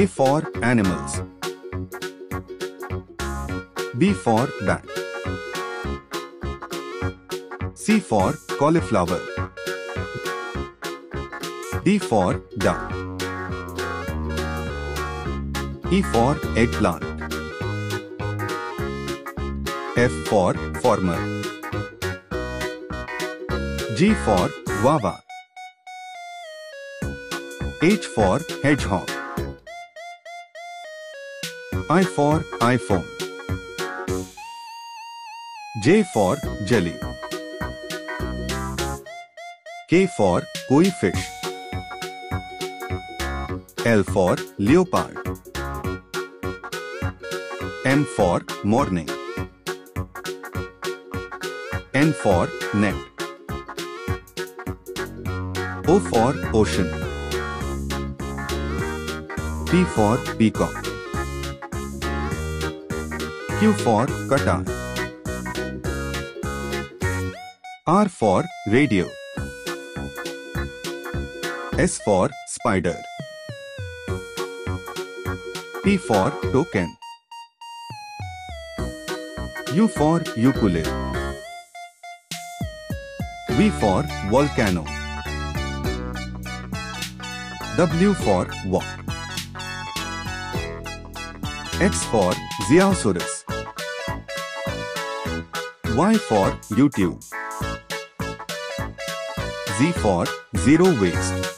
A for animals, B for bat, C for cauliflower, D for duck, E for eggplant, F for farmer, G for guava, H for hedgehog, I for iPhone, J for jelly, K for koi fish, L for leopard, M for morning, N for net, O for ocean, P for peacock, Q for guitar, R for radio, S for spider, T for token, U for ukulele, V for volcano, W for walk, X for Xerus, Y for YouTube, Z for zero waste.